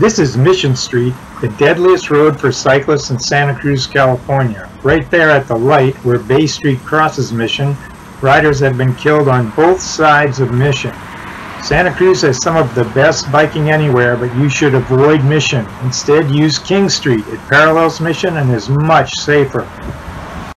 This is Mission Street, the deadliest road for cyclists in Santa Cruz, California. Right there at the light where Bay Street crosses Mission, riders have been killed on both sides of Mission. Santa Cruz has some of the best biking anywhere, but you should avoid Mission. Instead, use King Street. It parallels Mission and is much safer.